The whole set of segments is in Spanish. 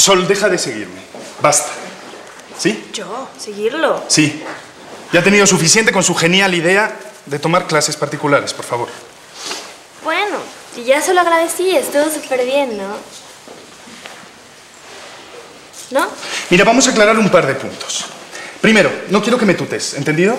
Sol, deja de seguirme. Basta. ¿Sí? ¿Yo? ¿Seguirlo? Sí. Ya ha tenido suficiente con su genial idea de tomar clases particulares, por favor. Bueno, si ya se lo agradecí, estuvo súper bien, ¿no? ¿No? Mira, vamos a aclarar un par de puntos. Primero, no quiero que me tutes, ¿entendido?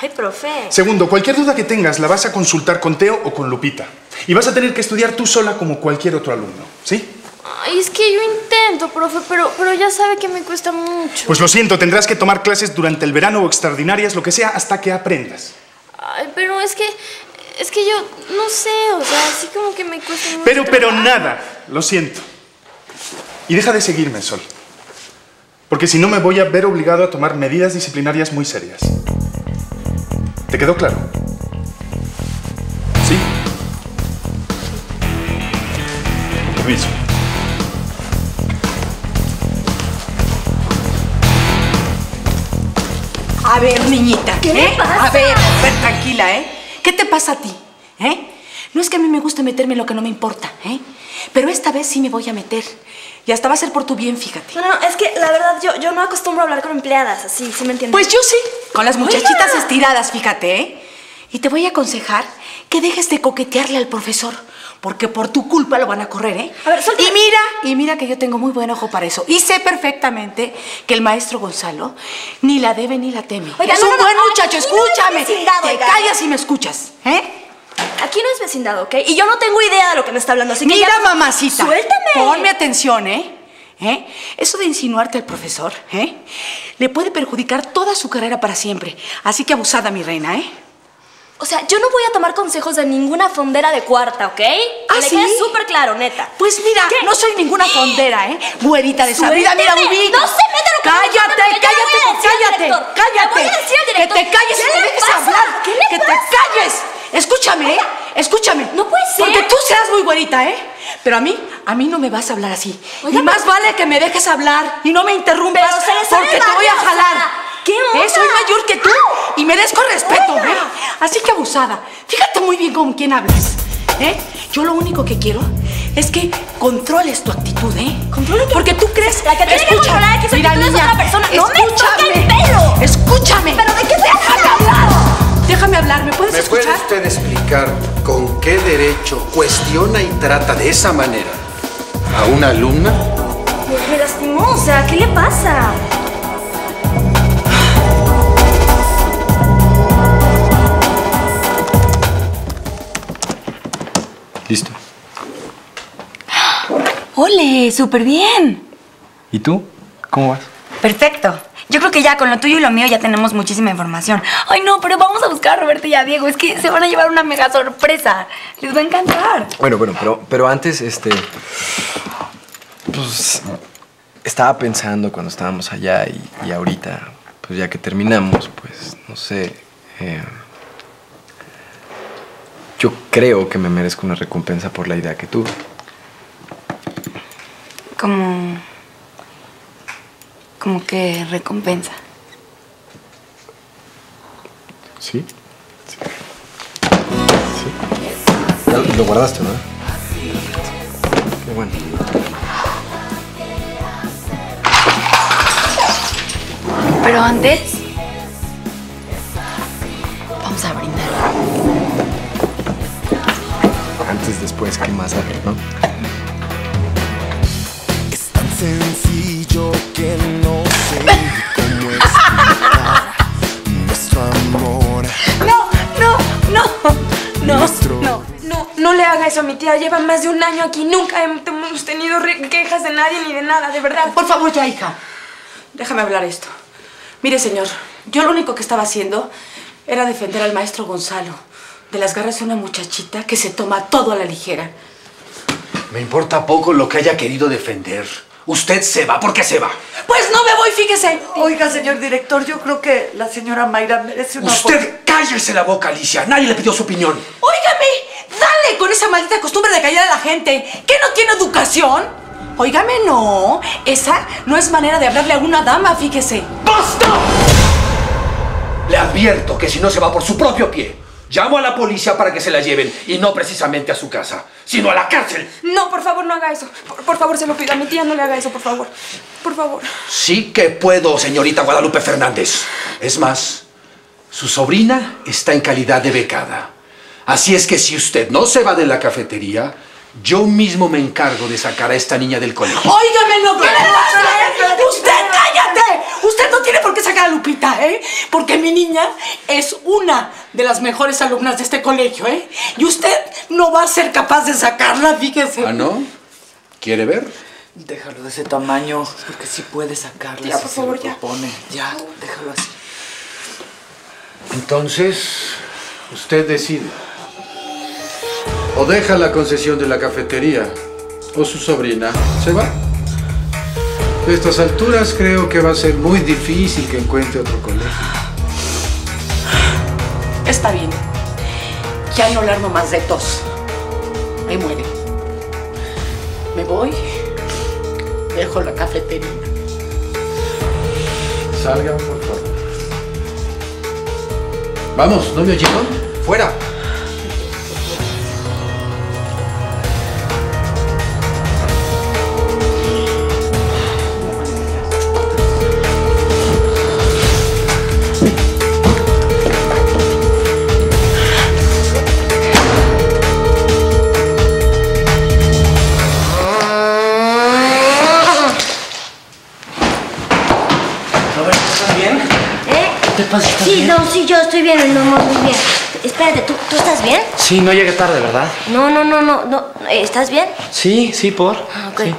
Ay, profe. Segundo, cualquier duda que tengas la vas a consultar con Teo o con Lupita. Y vas a tener que estudiar tú sola como cualquier otro alumno, ¿sí? Ay, es que yo intento, profe, pero ya sabe que me cuesta mucho. Pues lo siento, tendrás que tomar clases durante el verano o extraordinarias, lo que sea, hasta que aprendas. Ay, pero es que yo no sé, o sea, así como que me cuesta mucho. Pero nada, lo siento. Y deja de seguirme, Sol. Porque si no me voy a ver obligado a tomar medidas disciplinarias muy serias. ¿Te quedó claro? ¿Sí? Permiso. A ver, niñita. ¿Qué me pasa? A ver, tranquila, ¿eh? ¿Qué te pasa a ti? ¿Eh? No es que a mí me guste meterme en lo que no me importa, ¿eh? Pero esta vez sí me voy a meter. Y hasta va a ser por tu bien, fíjate. No, es que la verdad yo no acostumbro a hablar con empleadas, así, ¿sí me entiendes? Pues yo sí, con las muchachitas estiradas, fíjate, ¿eh? Y te voy a aconsejar que dejes de coquetearle al profesor, porque por tu culpa lo van a correr, ¿eh? A ver, suelta. Y mira que yo tengo muy buen ojo para eso. Y sé perfectamente que el maestro Gonzalo ni la debe ni la teme. Oiga, es un buen muchacho, escúchame. Te callas y me escuchas, ¿eh? Aquí no es vecindad, ¿ok? Y yo no tengo idea de lo que me está hablando, así que... Mira, ya... mamacita. Suéltame. Ponme atención, ¿eh? Eso de insinuarte al profesor, le puede perjudicar toda su carrera para siempre. Así que abusada, mi reina, O sea, yo no voy a tomar consejos de ninguna fondera de cuarta, ¿ok? ¿Ah, sí? Me queda súper claro, neta. Pues mira, ¿qué? No soy ninguna fondera, güerita de esa vida, mira, bubino. No se mete lo que... Cállate. Voy a decir al director. Que te calles y te dejes hablar. ¿Qué le pasa? Que te calles. Escúchame, escúchame. No puede ser. Porque tú seas muy buenita, Pero a mí no me vas a hablar así. Oiga, y más vale que me dejes hablar y no me interrumpas, porque te voy a jalar. ¿Qué onda? Soy mayor que tú y merezco respeto, Así que abusada, fíjate muy bien con quién hablas, Yo lo único que quiero es que controles tu actitud, ¿Controlo qué? Porque tú crees... La que tiene que controlar es que soy otra persona. ¡No me toques el pelo! Escúchame. ¿Pero de qué se habla? Déjame hablar, ¿me puedes escuchar? ¿Me puede usted explicar con qué derecho cuestiona y trata de esa manera a una alumna? Me lastimó, o sea, ¿qué le pasa? Listo. ¡Ole! ¡Súper bien! ¿Y tú? ¿Cómo vas? Perfecto. Yo creo que ya con lo tuyo y lo mío ya tenemos muchísima información. Ay, no, pero vamos a buscar a Roberto y a Diego. Es que se van a llevar una mega sorpresa. Les va a encantar. Bueno, pero antes, pues, estaba pensando cuando estábamos allá y ahorita, pues ya que terminamos, pues, no sé. Yo creo que me merezco una recompensa por la idea que tuve. Como que recompensa. Sí. Lo guardaste, ¿no? Qué bueno. Pero antes... Vamos a brindar. Antes, después, ¿qué más hay, no? Es tan sencillo que no sé cómo explicar nuestro amor. No le haga eso a mi tía. Lleva más de un año aquí. Nunca hemos tenido quejas de nadie ni de nada, de verdad. Por favor, ya, hija. Déjame hablar esto. Mire, señor, yo lo único que estaba haciendo era defender al maestro Gonzalo de las garras de una muchachita que se toma todo a la ligera. Me importa poco lo que haya querido defender. Usted se va porque se va. Pues no me voy, fíjese. Oiga, señor director, yo creo que la señora Mayra merece una... Usted cállese la boca, Alicia. Nadie le pidió su opinión. Óigame, dale con esa maldita costumbre de callar a la gente. ¿Qué, no tiene educación? Óigame, no. Esa no es manera de hablarle a una dama, fíjese. ¡Basta! Le advierto que si no se va por su propio pie, Llamo a la policía para que se la lleven, y no precisamente a su casa, sino a la cárcel. No, por favor, no haga eso. Por favor, se lo pido a mi tía, no le haga eso, por favor. Por favor. Sí que puedo, señorita Guadalupe Fernández. Es más, su sobrina está en calidad de becada. Así es que si usted no se va de la cafetería, yo mismo me encargo de sacar a esta niña del colegio. Óigame, no, pero... ¡Usted cállate! Usted no tiene por qué sacar a Lupita, ¿eh? Porque mi niña es una de las mejores alumnas de este colegio, ¿eh? Y usted no va a ser capaz de sacarla, fíjese. ¿Ah, no? ¿Quiere ver? Déjalo de ese tamaño, porque sí puede sacarla. Ya, por favor, ya. Ya, déjalo así. Entonces, usted decide. O deja la concesión de la cafetería, o su sobrina se va. A estas alturas creo que va a ser muy difícil que encuentre otro colegio. Está bien. Ya no largo más de tos. Ahí muere. Me voy, dejo la cafetería. Salgan, por favor. Vamos, ¿no me oyeron? ¡Fuera! Sí, no, sí, yo estoy bien, no, muy bien. Espérate, ¿tú estás bien? Sí, no llegué tarde, ¿verdad? No, ¿estás bien? Sí, sí, ¿por? Okay. Sí.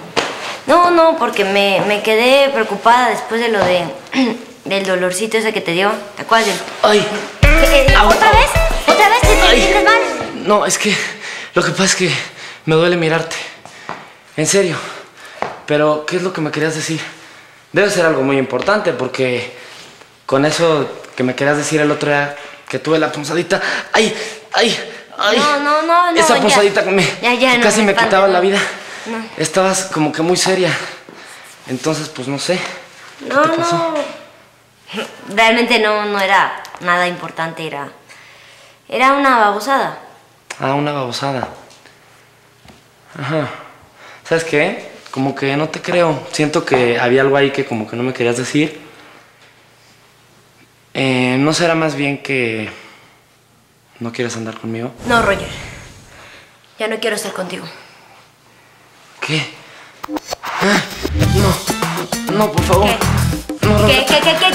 No, porque me quedé preocupada después de lo de... del dolorcito ese que te dio, ¿te acuerdas? Ay. ¿Otra vez te sientes mal? No, es que... lo que pasa es que me duele mirarte. En serio. Pero, ¿qué es lo que me querías decir? Debe ser algo muy importante, porque... con eso que me querías decir el otro día que tuve la punzadita. ¡Ay! No. Esa punzadita que casi me quitaba la vida. No. Estabas como que muy seria. Entonces, pues no sé. ¿Qué te pasó? Realmente no era nada importante. Era una babosada. Ah, una babosada. Ajá. ¿Sabes qué? Como que no te creo. Siento que había algo ahí que como que no me querías decir. ¿No será más bien que no quieres andar conmigo? No, Roger. Ya no quiero estar contigo. ¿Qué? Ah, no, por favor. ¿Qué? No, Roger. ¿Qué te pasa,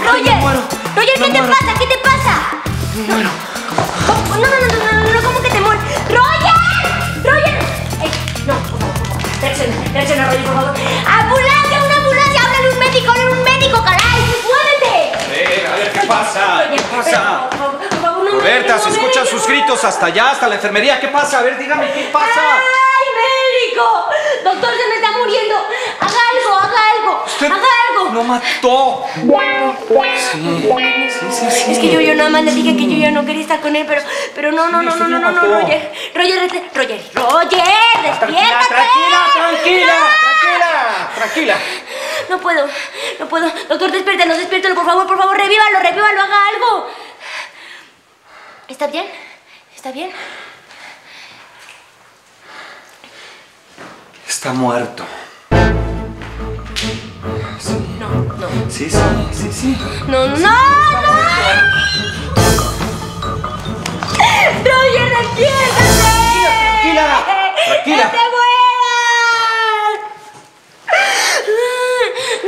Roger? Roger, ¿qué te pasa? ¿Qué te pasa? Me muero. No, ¿cómo que te mueres? ¡Roger! ¡Roger! No, por favor. Reacciona, Roger, por favor. ¡Ambulancia! ¡Una ambulancia! ¡Háblale un médico, caray! ¿Qué pasa? ¿Qué pasa? Roberta, se escuchan sus gritos hasta allá, hasta la enfermería. ¿Qué pasa? A ver, dígame, ¿qué pasa? ¡Ay, médico! Doctor, se me está muriendo. Haga algo. ¡Lo mató! Sí. Es que yo nada más le dije que yo ya no quería estar con él, pero no, Roger, despiértate. Tranquila. No puedo. Doctor, despiértalo, por favor, revívalo, haga algo. ¿Está bien? Está muerto. Sí. No. Sí. No. Roger, despiértate. Tranquila.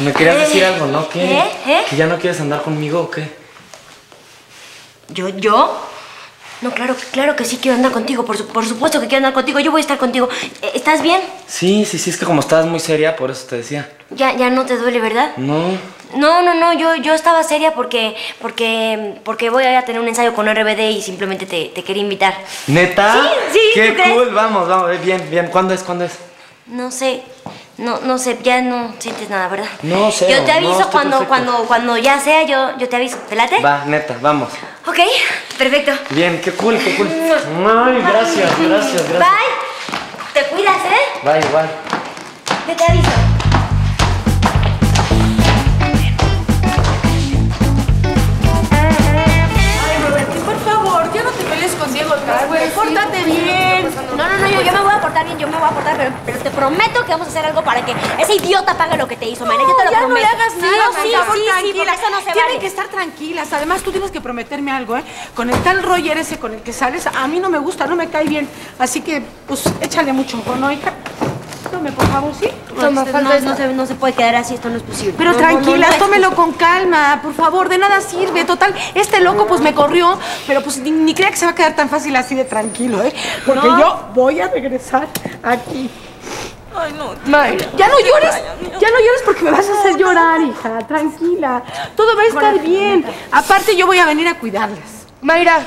¿Me querías decir algo, no? ¿Qué? ¿Que ya no quieres andar conmigo o qué? ¿Yo? No, claro, claro que sí quiero andar contigo. Por supuesto que quiero andar contigo. Yo voy a estar contigo. ¿Estás bien? Sí, sí, sí. Es que como estabas muy seria, por eso te decía. Ya no te duele, ¿verdad? No. No, no, no. Yo estaba seria porque voy a tener un ensayo con RBD y simplemente te quería invitar. ¿Neta? Sí, sí. ¡Qué cool! Vamos, vamos. Bien, bien. ¿Cuándo es? ¿Cuándo es? No sé. No sé. Ya no sientes nada, ¿verdad? No sé. Yo te aviso cuando ya sea. Yo te aviso. ¿Te late? Va, neta. Vamos. Ok. Perfecto. Bien, qué cool, qué cool. Ay, gracias, gracias, gracias. Bye. Te cuidas, ¿eh? Bye, igual. Yo te aviso. Ay, Roberto, por favor, ya no te pelees con Diego, güey. Pórtate bien. No, yo me voy a portar bien, yo me voy a portar, pero te prometo que vamos a hacer algo para que ese idiota pague lo que te hizo, Mayra. Yo te lo prometo. No, no le hagas nada, sí, porque eso no se vale. Tienen que estar tranquilas. Además, tú tienes que prometerme algo, ¿eh? Con el tal Roger ese con el que sales, a mí no me gusta, no me cae bien. Así que, pues, échale mucho ojo, ¿no, hija? Tome, por favor, ¿sí? Toma, no se puede quedar así, esto no es posible. Pero no, tranquila, no tómelo con calma, por favor, de nada sirve. Total, este loco pues me corrió, pero pues ni crea que se va a quedar tan fácil así de tranquilo, ¿eh? Porque yo voy a regresar aquí. Ay, no. Mayra, ya no llores. Ya no llores porque me vas a hacer llorar, hija. Tranquila. Todo va a estar bien. Aparte, yo voy a venir a cuidarlas. Mayra,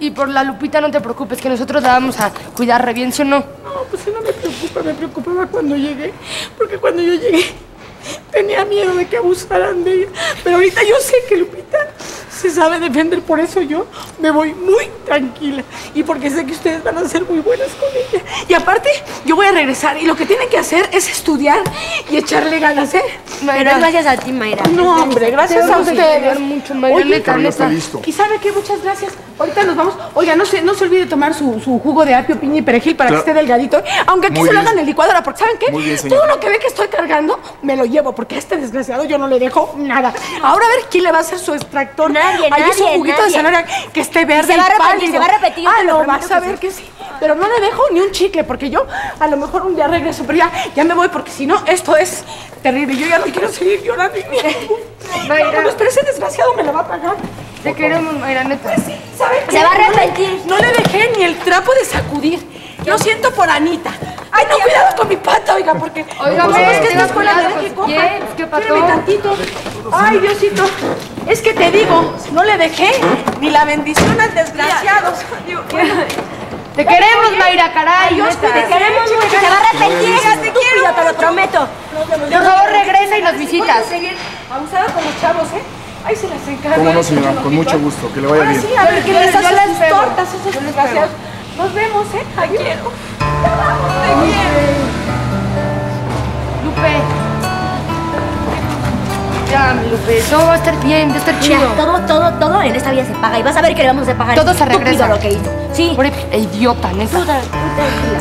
y por la Lupita no te preocupes, que nosotros la vamos a cuidar re bien, ¿sí o no? No, pues sí, no me preocupa, me preocupaba cuando llegué, porque cuando yo llegué tenía miedo de que abusaran de ella, pero ahorita yo sé que Lupita se sabe defender, por eso yo me voy muy tranquila y porque sé que ustedes van a ser muy buenas con ella. Y aparte, yo voy a regresar y lo que tienen que hacer es estudiar y echarle ganas, ¿eh? Mayra. Pero gracias a ti, Mayra. No, hombre, gracias a ustedes. Mucho, Mayra. Oye, neta. Y ¿sabe qué? Muchas gracias. Ahorita nos vamos. Oiga, no se olvide tomar su jugo de apio, piña y perejil para que esté delgadito, aunque aquí se lo hagan en licuadora, porque ¿saben qué? Todo lo que ve que estoy cargando, me lo llevo, porque a este desgraciado yo no le dejo nada. Ahora a ver quién le va a hacer su extractor. Ahí es un juguito de zanahoria que esté verde. Se va a repetir. Ah, no, vas a ver que sí. Pero no le dejo ni un chicle, porque yo a lo mejor un día regreso, pero ya me voy, porque si no, esto es terrible. Yo ya no quiero seguir llorando. No, pero ese desgraciado me lo va a pagar. Te queremos, Mayra, neta. Pues sí, ¿sabes qué? Se va a arrepentir. No le dejé ni el trapo de sacudir. Lo siento por Anita. Ay, no, cuidado con mi pata, oiga, porque... Oiga, es que es la escuela de México. ¿Qué pasó? Espérame tantito. Ay, Diosito. Es que te digo, no le dejé ni la bendición al desgraciado. Te queremos, Mayra, caray. Dios, te queremos mucho. Se va a arrepentir. Te quiero, te lo prometo. Por favor, regresa y nos visitas. Abusada con los chavos, ¿eh? Ahí se las encarga. Cómo no, señora, con mucho gusto. Que le vaya bien. Sí, a ver, que les hagan las tortas esos desgraciados. Nos vemos, ¿eh? Te quiero. ¡Ya vamos! ¡Te quiero! Lupe. Ya, mi Lupe. Todo va a estar bien, va a estar chido. Todo en esta vida se paga. Y vas a ver que le vamos a pagar. Todo se regresa. Lo que hizo. Sí. Pobre idiota, neta. Puta, tranquila.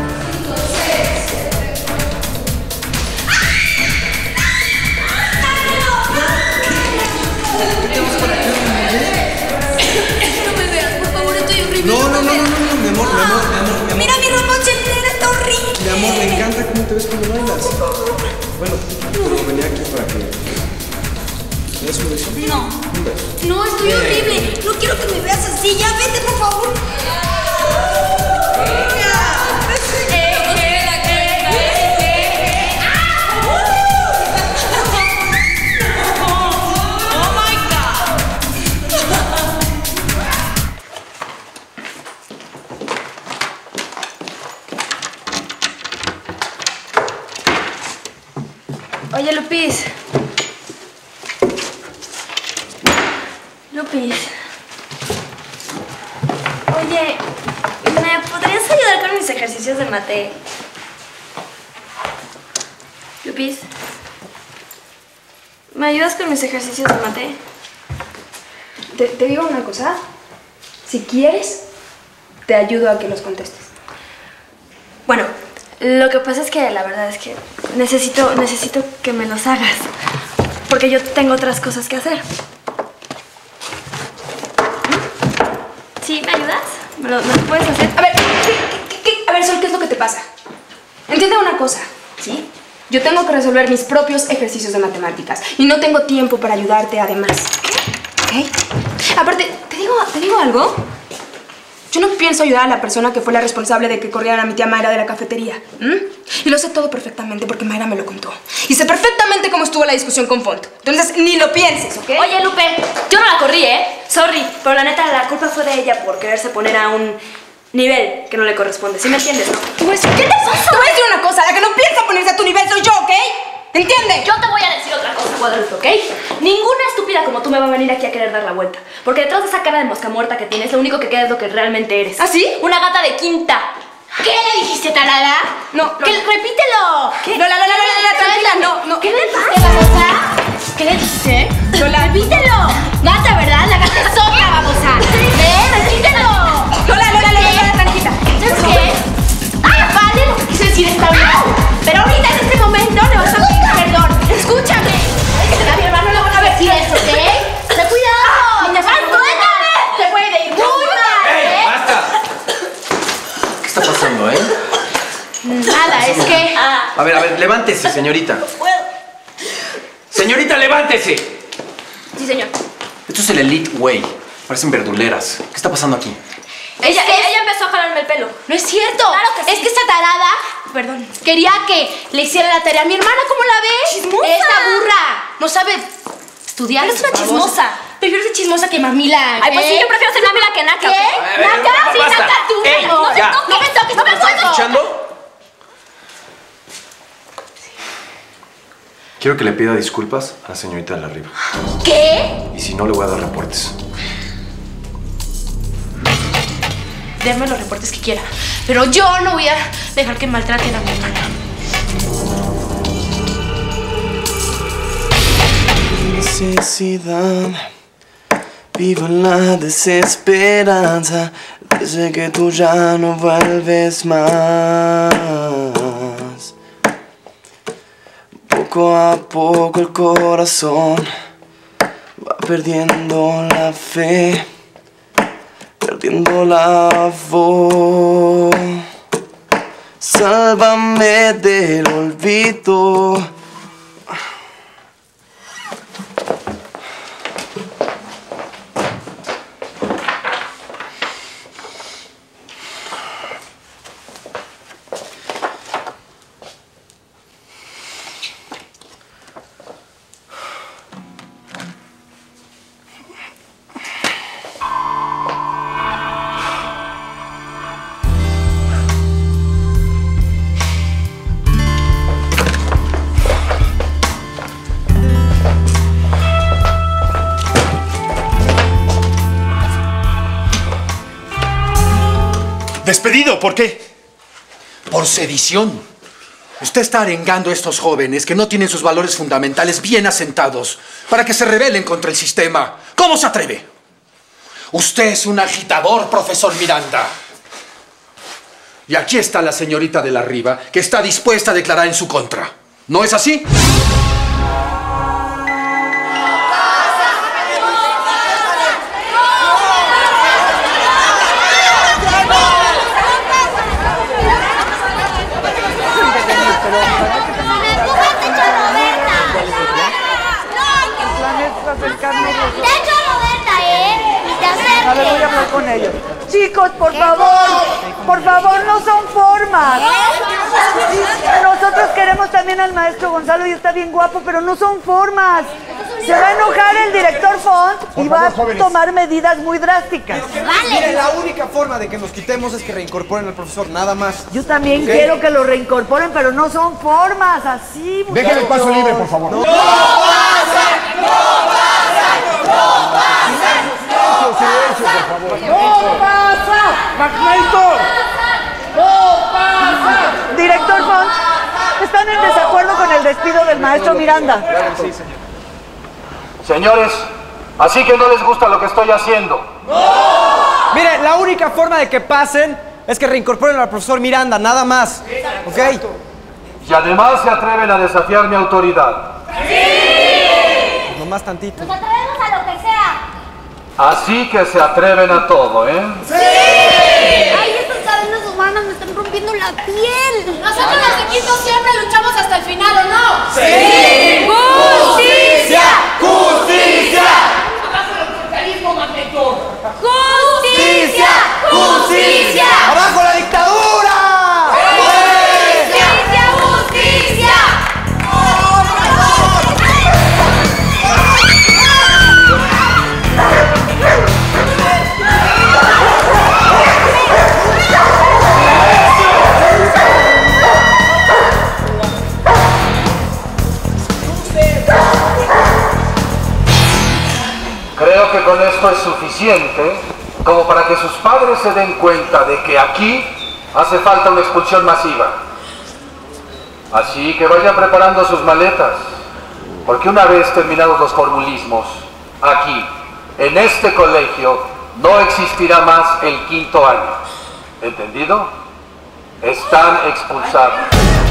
No, mi amor. Mira mi ropa ochentera, está horrible. Mi amor, me encanta cómo te ves cuando bailas. Bueno, pero venía aquí para que... ¿Me das un beso? No. ¿Un beso? No, estoy horrible. No quiero que me veas así. Ya, vete, por favor. Oye, Lupis. Oye, ¿me podrías ayudar con mis ejercicios de mate? Lupis, ¿me ayudas con mis ejercicios de mate? Te digo una cosa. Si quieres, te ayudo a que los contestes. Bueno. Lo que pasa es que la verdad es que necesito que me los hagas, porque yo tengo otras cosas que hacer. ¿Sí? ¿Me ayudas? ¿Me lo puedes hacer? A ver, a ver, Sol, ¿qué es lo que te pasa? Entiende una cosa, ¿sí? Yo tengo que resolver mis propios ejercicios de matemáticas y no tengo tiempo para ayudarte además. ¿Ok? Aparte, ¿te digo algo? Yo no pienso ayudar a la persona que fue la responsable de que corrieran a mi tía Mayra de la cafetería. Y lo sé todo perfectamente porque Mayra me lo contó. Y sé perfectamente cómo estuvo la discusión con Font. Entonces, ni lo pienses, ¿ok? Oye, Lupe, yo no la corrí, ¿eh? Sorry, pero la neta, la culpa fue de ella por quererse poner a un nivel que no le corresponde. ¿Sí me entiendes? ¿Qué te pasa? Te voy a decir una cosa. La que no piensa ponerse a tu nivel soy yo, ¿ok? ¿Entiendes? Yo te voy a decir otra cosa, Guadalupe, ¿ok? Ninguna estúpida como tú me va a venir aquí a querer dar la vuelta. Porque detrás de esa cara de mosca muerta que tienes, lo único que queda es lo que realmente eres. ¿Ah, sí? Una gata de quinta. ¿Qué le dijiste, tarada? No, no. ¡Repítelo! ¿Qué? Lola, tranquila, no. ¿Qué le dijiste, babosa? ¿Qué le dijiste? Lola. ¡Repítelo! Gata, ¿verdad? La gata es otra, babosa. ¡Ven, repítelo! Lola, tranquila. ¿Sabes qué? ¡Ah, vale! Lo que quise decir está bien. Pero ahorita, en este momento, le vas a pedir perdón. ¡Escúchame! Ay, que te da mi hermano, no van a decir eso, ¿ok? ¡Ten cuidado! ¡Niña, suéltame! ¡Te puede ir muy mal, ¿eh? ¡Basta! ¿Qué está pasando, eh? Nada, es que... A ver, levántese, señorita. No puedo. ¡Señorita, levántese! Sí, señor. Esto es el Elite Way. Parecen verduleras. ¿Qué está pasando aquí? Ella empezó a jalarme el pelo. No es cierto. Claro que sí. Es que esta tarada, perdón, quería que le hiciera la tarea a mi hermana. ¿Cómo la ves? Chismosa. Esta burra no sabe estudiar. Pero es una chismosa. Prefiero ser chismosa que mamila. Ay, pues sí, yo prefiero ser mamila que naca. ¿Qué? Naca, sí, naca tú. No me toques, no me toques, no me toques. ¿Estás escuchando? Quiero que le pida disculpas a la señorita de la arriba. ¿Qué? Y si no, le voy a dar reportes. Denme los reportes que quiera, pero yo no voy a dejar que maltraten a mi hermana. Necesidad, vivo en la desesperanza, desde que tú ya no vuelves más. Poco a poco el corazón va perdiendo la fe. Perdiendo la voz, sálvame del olvido. Despedido, ¿por qué? Por sedición. Usted está arengando a estos jóvenes que no tienen sus valores fundamentales bien asentados para que se rebelen contra el sistema. ¿Cómo se atreve? Usted es un agitador, profesor Miranda. Y aquí está la señorita de la Riva que está dispuesta a declarar en su contra. ¿No es así? Con ellos. Chicos, por favor, no son formas. Nosotros queremos también al maestro Gonzalo y está bien guapo, pero no son formas. Se va a enojar el director Font y va a tomar medidas muy drásticas. Vale. La única forma de que nos quitemos es que reincorporen al profesor, nada más. Yo también quiero que lo reincorporen, pero no son formas así. Déjenle el paso libre, por favor. ¡No va a ser! Silencio, por favor. ¡No pasa! ¡Magneto! ¡No pasa! Director Font, ¿están en desacuerdo con el despido del maestro Miranda? Sí, señor. Señores, así que no les gusta lo que estoy haciendo. ¡No! Mire, la única forma de que pasen es que reincorporen al profesor Miranda, nada más. ¿Ok? Y además se atreven a desafiar mi autoridad. ¡Sí! Nomás tantito. Nos atrevemos a lo que sea. Así que se atreven a todo, ¿eh? ¡Sí! ¡Ay, estas cadenas humanas me están rompiendo la piel! Nosotros los equipos siempre luchamos hasta el final, ¿o no? ¡Sí! ¡Justicia! ¡Justicia! ¡Justicia! ¡Justicia! que con esto es suficiente como para que sus padres se den cuenta de que aquí hace falta una expulsión masiva. Así que vayan preparando sus maletas, porque una vez terminados los formulismos, aquí, en este colegio, no existirá más el quinto año. ¿Entendido? Están expulsados.